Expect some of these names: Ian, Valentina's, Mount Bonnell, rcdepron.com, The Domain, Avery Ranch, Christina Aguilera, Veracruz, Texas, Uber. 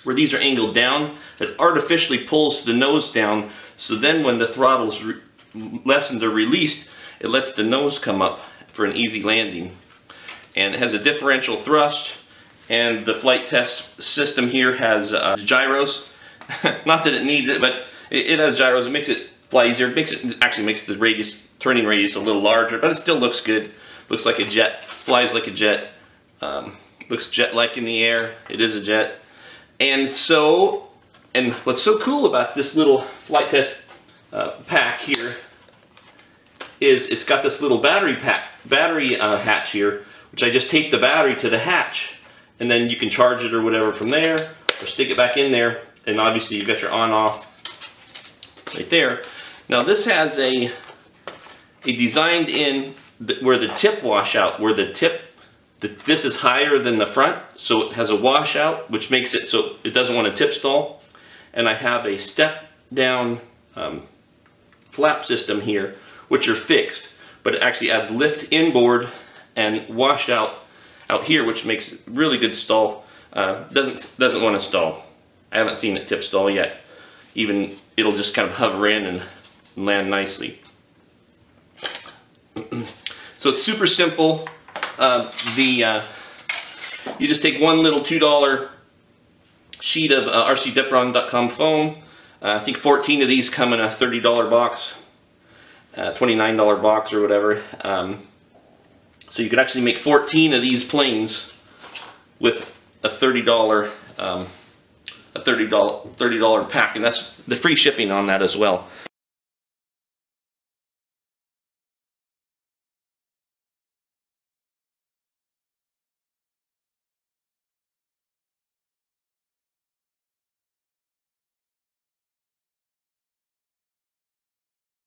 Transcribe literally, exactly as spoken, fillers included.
brakes, where these are angled down, it artificially pulls the nose down, so then when the throttles lessened or released, it lets the nose come up for an easy landing. And it has a differential thrust, and the flight test system here has uh, gyros. Not that it needs it, but it, it has gyros. It makes it fly easier. It makes it actually makes the radius, turning radius, a little larger, but it still looks good. Looks like a jet, flies like a jet, um, looks jet-like in the air. It is a jet. And so, and what's so cool about this little flight test uh, pack here is it's got this little battery pack, battery uh, hatch here, which I just tape the battery to the hatch, and then you can charge it or whatever from there, or stick it back in there, and obviously you've got your on-off right there. Now this has a, a designed in th where the tip washout, where the tip, the, this is higher than the front, so it has a washout, which makes it so it doesn't want to tip stall. And I have a step down um, flap system here, which are fixed, but it actually adds lift inboard and wash out out here, which makes really good stall. Uh, doesn't doesn't want to stall. I haven't seen it tip stall yet. Even it'll just kind of hover in and land nicely. So it's super simple. Uh, the uh, you just take one little two dollar sheet of uh, R C depron dot com foam. Uh, I think fourteen of these come in a thirty dollar box, uh, twenty-nine dollar box or whatever. Um, So you could actually make fourteen of these planes with a thirty dollar um, a thirty dollar pack, and that's the free shipping on that as well.